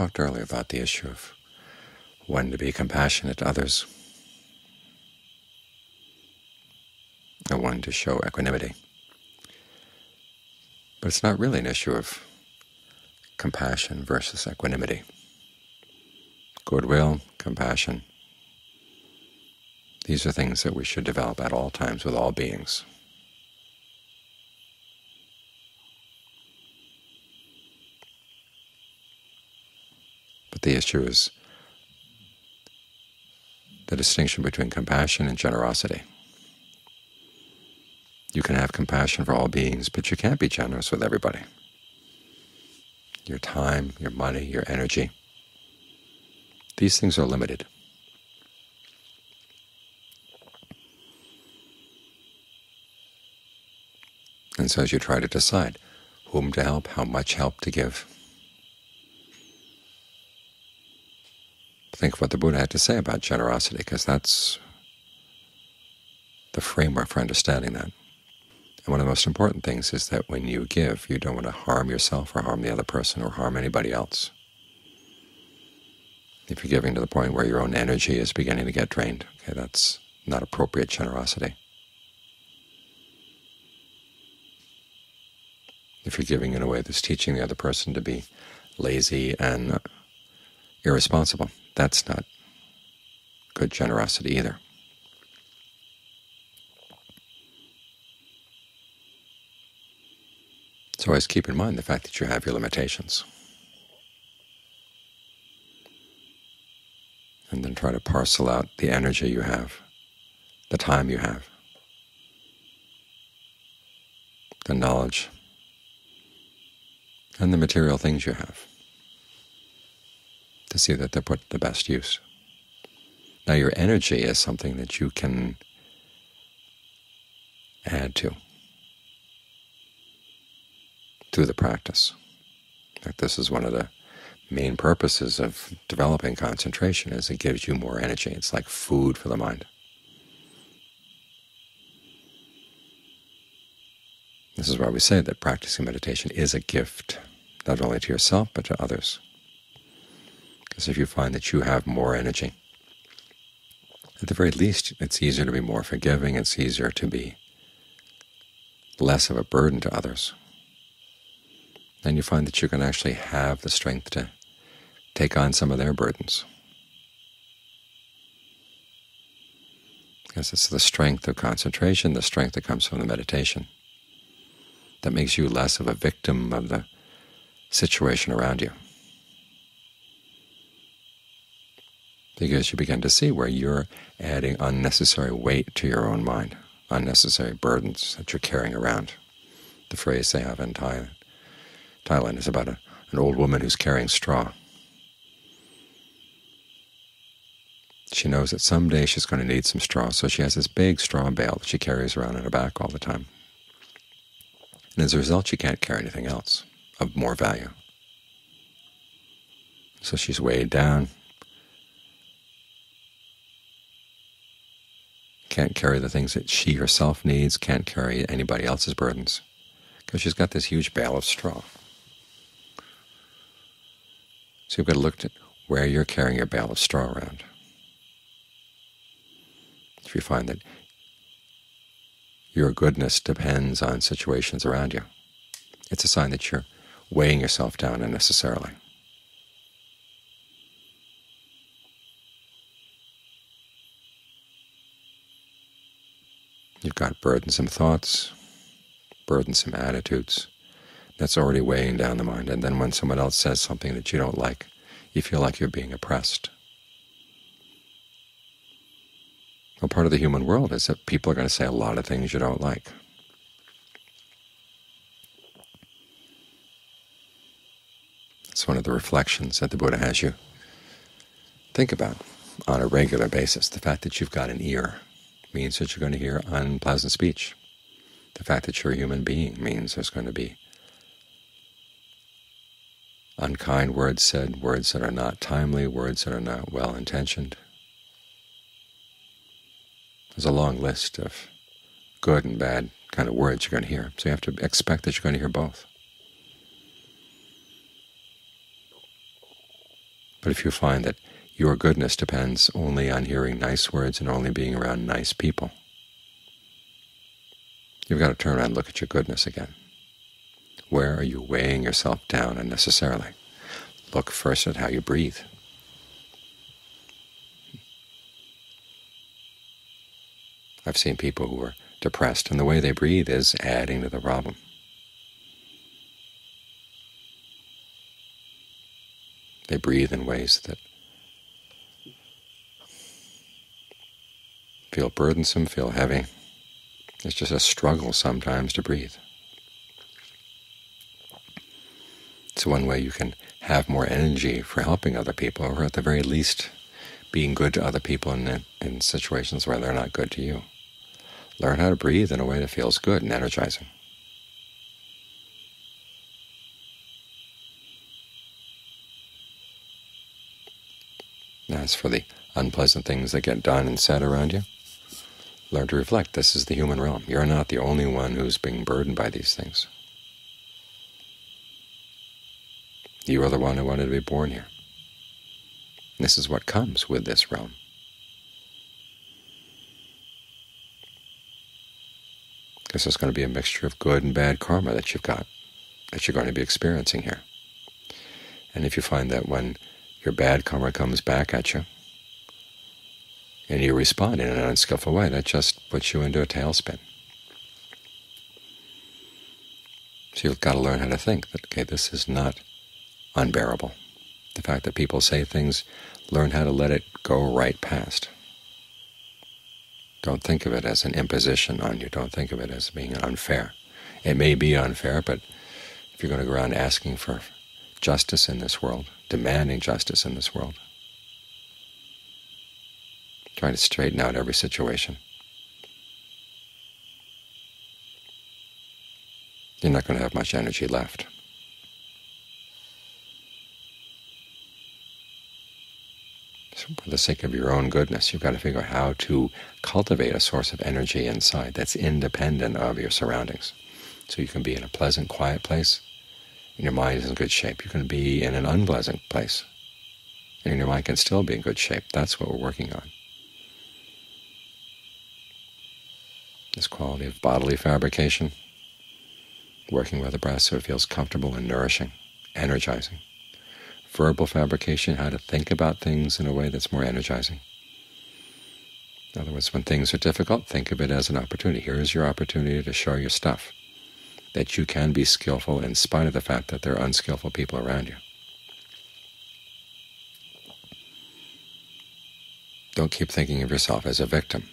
talked earlier about the issue of when to be compassionate to others and when to show equanimity. But it's not really an issue of compassion versus equanimity. Goodwill, compassion, these are things that we should develop at all times with all beings. But the issue is the distinction between compassion and generosity. You can have compassion for all beings, but you can't be generous with everybody. Your time, your money, your energy, these things are limited. And so as you try to decide whom to help, how much help to give, think of what the Buddha had to say about generosity, because that's the framework for understanding that. And one of the most important things is that when you give, you don't want to harm yourself or harm the other person or harm anybody else. If you're giving to the point where your own energy is beginning to get drained, okay, that's not appropriate generosity. If you're giving in a way that's teaching the other person to be lazy and irresponsible, that's not good generosity either. So always keep in mind the fact that you have your limitations, and then try to parcel out the energy you have, the time you have, the knowledge, and the material things you have, to see that they're put to the best use. Now, your energy is something that you can add to through the practice. In fact, this is one of the main purposes of developing concentration, is it gives you more energy. It's like food for the mind. This is why we say that practicing meditation is a gift, not only to yourself but to others. Because if you find that you have more energy, at the very least it's easier to be more forgiving, it's easier to be less of a burden to others. Then you find that you can actually have the strength to take on some of their burdens. Because it's the strength of concentration, the strength that comes from the meditation, that makes you less of a victim of the situation around you. Because you begin to see where you're adding unnecessary weight to your own mind, unnecessary burdens that you're carrying around. The phrase they have in Thailand is about an old woman who's carrying straw. She knows that someday she's going to need some straw, so she has this big straw bale that she carries around on her back all the time. And as a result, she can't carry anything else of more value. So she's weighed down, can't carry the things that she herself needs, can't carry anybody else's burdens, because she's got this huge bale of straw. So you've got to look at where you're carrying your bale of straw around. If you find that your goodness depends on situations around you, it's a sign that you're weighing yourself down unnecessarily. You've got burdensome thoughts, burdensome attitudes. That's already weighing down the mind. And then when someone else says something that you don't like, you feel like you're being oppressed. Well, part of the human world is that people are going to say a lot of things you don't like. It's one of the reflections that the Buddha has you think about on a regular basis. The fact that you've got an ear means that you're going to hear unpleasant speech. The fact that you're a human being means there's going to be unkind words said, words that are not timely, words that are not well-intentioned. There's a long list of good and bad kind of words you're going to hear, so you have to expect that you're going to hear both. But if you find that your goodness depends only on hearing nice words and only being around nice people, you've got to turn around and look at your goodness again. Where are you weighing yourself down unnecessarily? Look first at how you breathe. I've seen people who are depressed, and the way they breathe is adding to the problem. They breathe in ways that feel burdensome, feel heavy. It's just a struggle sometimes to breathe. It's one way you can have more energy for helping other people, or at the very least being good to other people in situations where they're not good to you. Learn how to breathe in a way that feels good and energizing. As for the unpleasant things that get done and said around you, learn to reflect. This is the human realm. You're not the only one who's being burdened by these things. You are the one who wanted to be born here. This is what comes with this realm. Because there's going to be a mixture of good and bad karma that you've got, that you're going to be experiencing here. And if you find that when your bad karma comes back at you, and you respond in an unskillful way, that just puts you into a tailspin. So you've got to learn how to think that, okay, this is not unbearable. The fact that people say things, learn how to let it go right past. Don't think of it as an imposition on you. Don't think of it as being unfair. It may be unfair, but if you're going to go around asking for justice in this world, demanding justice in this world, try to straighten out every situation, you're not going to have much energy left. For the sake of your own goodness, you've got to figure out how to cultivate a source of energy inside that's independent of your surroundings. So you can be in a pleasant, quiet place, and your mind is in good shape. You can be in an unpleasant place, and your mind can still be in good shape. That's what we're working on. This quality of bodily fabrication, working with the breath so it feels comfortable and nourishing, energizing. Verbal fabrication, how to think about things in a way that's more energizing. In other words, when things are difficult, think of it as an opportunity. Here is your opportunity to show your stuff, that you can be skillful in spite of the fact that there are unskillful people around you. Don't keep thinking of yourself as a victim,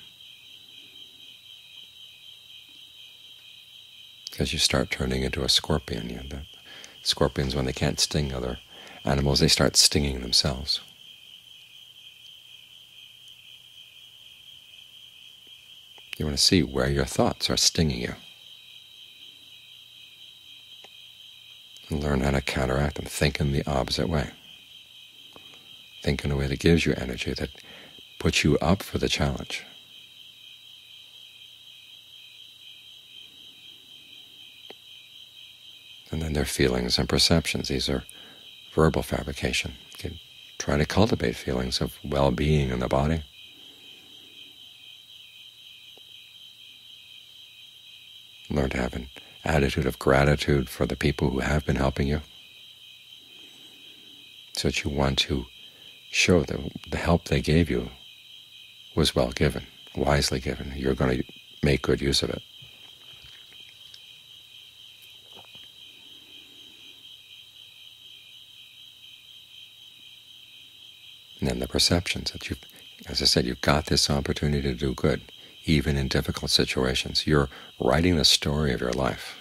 because you start turning into a scorpion. You know, the scorpions, when they can't sting other animals, they start stinging themselves. You want to see where your thoughts are stinging you, and learn how to counteract them. Think in the opposite way. Think in a way that gives you energy, that puts you up for the challenge. And then their feelings and perceptions. These are verbal fabrication. You can try to cultivate feelings of well-being in the body, learn to have an attitude of gratitude for the people who have been helping you, so that you want to show that the help they gave you was well given, wisely given. You're going to make good use of it. And then the perceptions that you've, as I said, you've got this opportunity to do good, even in difficult situations. You're writing the story of your life.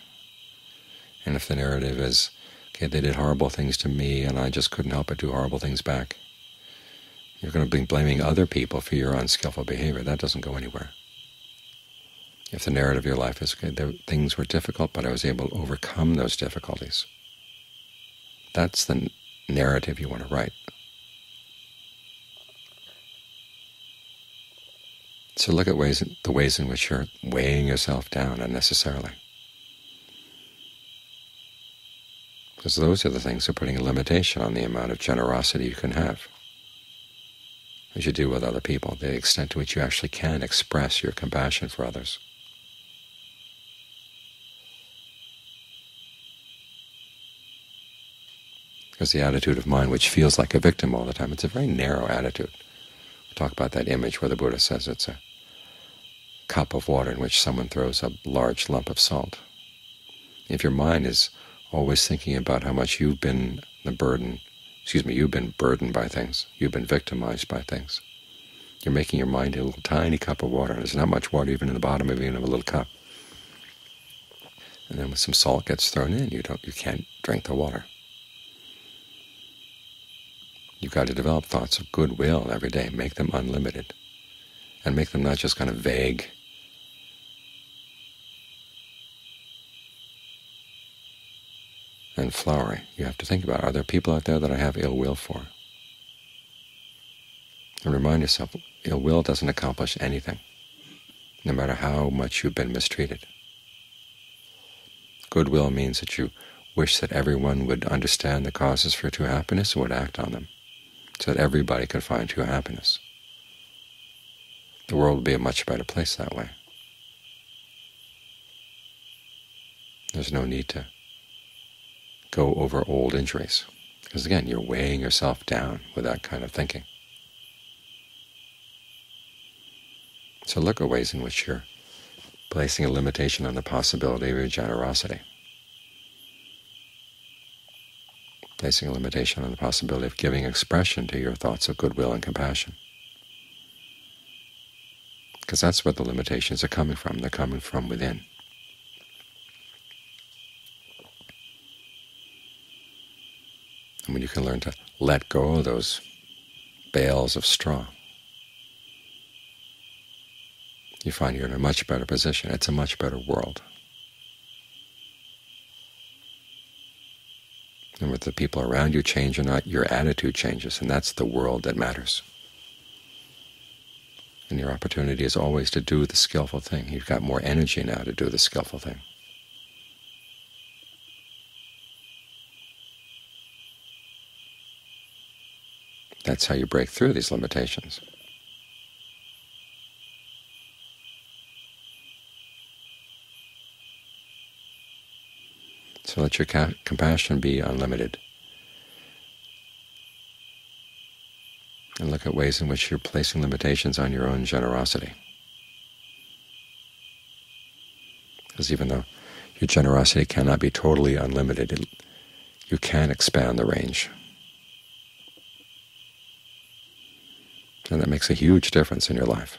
And if the narrative is, okay, they did horrible things to me and I just couldn't help but do horrible things back, you're going to be blaming other people for your unskillful behavior. That doesn't go anywhere. If the narrative of your life is, okay, things were difficult, but I was able to overcome those difficulties, that's the narrative you want to write. So look at the ways in which you're weighing yourself down unnecessarily. because those are the things that are putting a limitation on the amount of generosity you can have, as you do with other people, the extent to which you actually can express your compassion for others. Because the attitude of mind, which feels like a victim all the time, it's a very narrow attitude. We talk about that image where the Buddha says it's a cup of water in which someone throws a large lump of salt. If your mind is always thinking about how much you've been burdened by things, you've been victimized by things, you're making your mind a little tiny cup of water. There's not much water even in the bottom of even of a little cup. And then when some salt gets thrown in, you can't drink the water. You've got to develop thoughts of goodwill every day, make them unlimited, and make them not just kind of vague. And flowery. You have to think about, are there people out there that I have ill will for? And remind yourself, ill will doesn't accomplish anything, no matter how much you've been mistreated. Goodwill means that you wish that everyone would understand the causes for true happiness and would act on them, so that everybody could find true happiness. The world would be a much better place that way. There's no need to go over old injuries, because again, you're weighing yourself down with that kind of thinking. So look at ways in which you're placing a limitation on the possibility of your generosity, placing a limitation on the possibility of giving expression to your thoughts of goodwill and compassion, because that's where the limitations are coming from. They're coming from within. And when you can learn to let go of those bales of straw, you find you're in a much better position. It's a much better world. And with the people around you change or not, your attitude changes, and that's the world that matters. And your opportunity is always to do the skillful thing. You've got more energy now to do the skillful thing. That's how you break through these limitations. So let your compassion be unlimited. And look at ways in which you're placing limitations on your own generosity. Because even though your generosity cannot be totally unlimited, you can expand the range. And that makes a huge difference in your life.